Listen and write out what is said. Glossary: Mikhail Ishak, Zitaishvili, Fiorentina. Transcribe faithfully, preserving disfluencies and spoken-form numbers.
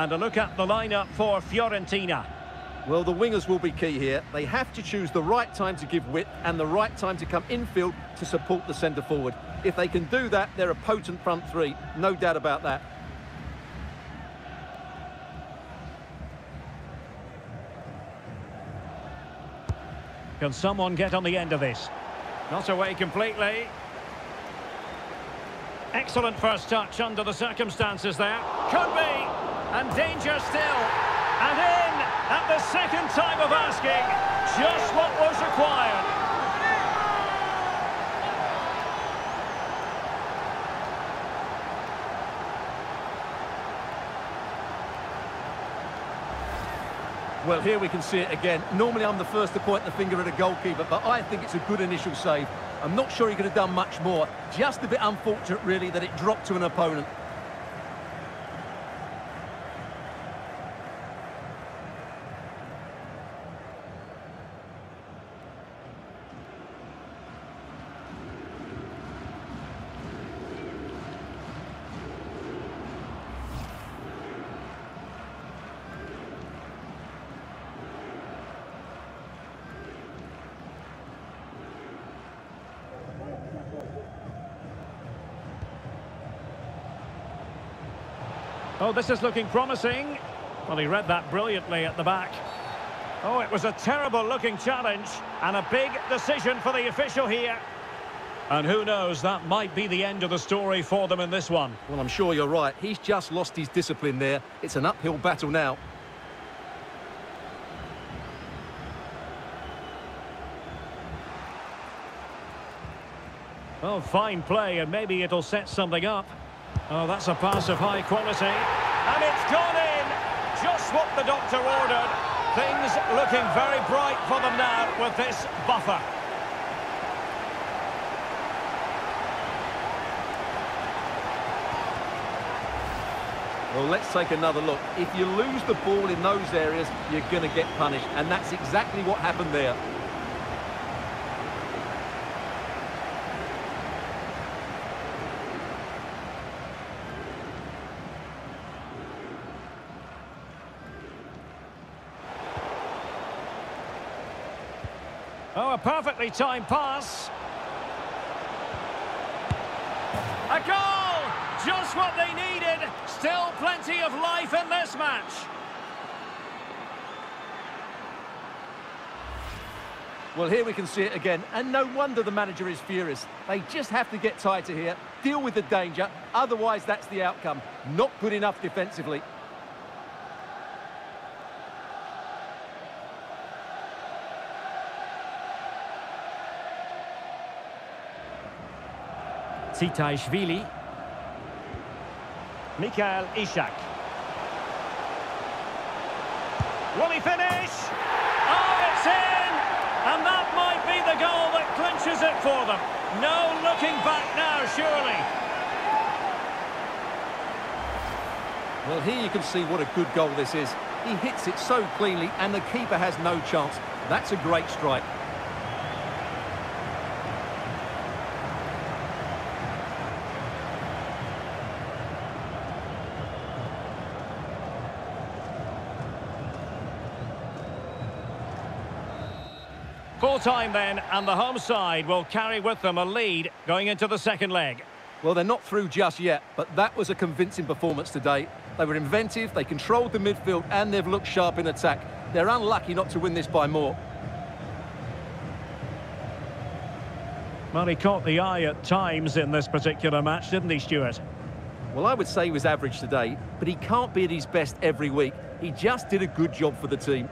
And a look at the lineup for Fiorentina. Well, the wingers will be key here. They have to choose the right time to give width and the right time to come infield to support the centre forward. If they can do that, they're a potent front three, no doubt about that. Can someone get on the end of this? Not away completely. Excellent first touch under the circumstances there. Could be. And danger still. And in at the second time of asking. Just what was required. Well, here we can see it again. Normally I'm the first to point the finger at a goalkeeper, but I think it's a good initial save. I'm not sure he could have done much more. Just a bit unfortunate, really, that it dropped to an opponent. Oh, this is looking promising. Well, he read that brilliantly at the back. Oh, it was a terrible-looking challenge and a big decision for the official here. And who knows, that might be the end of the story for them in this one. Well, I'm sure you're right. He's just lost his discipline there. It's an uphill battle now. Well, fine play, and maybe it'll set something up. Oh, that's a pass of high quality. And it's gone in! Just what the doctor ordered. Things looking very bright for them now with this buffer. Well, let's take another look. If you lose the ball in those areas, you're going to get punished. And that's exactly what happened there. Oh, a perfectly timed pass. A goal! Just what they needed. Still plenty of life in this match. Well, here we can see it again. And no wonder the manager is furious. They just have to get tighter here, deal with the danger. Otherwise, that's the outcome. Not good enough defensively. Zitaishvili. Mikhail Ishak. Will he finish? Oh, it's in! And that might be the goal that clinches it for them. No looking back now, surely. Well, here you can see what a good goal this is. He hits it so cleanly, and the keeper has no chance. That's a great strike. Full time then, and the home side will carry with them a lead going into the second leg. Well, they're not through just yet, but that was a convincing performance today. They were inventive, they controlled the midfield, and they've looked sharp in attack. They're unlucky not to win this by more. Well, he caught the eye at times in this particular match, didn't he, Stuart? Well, I would say he was average today, but he can't be at his best every week. He just did a good job for the team.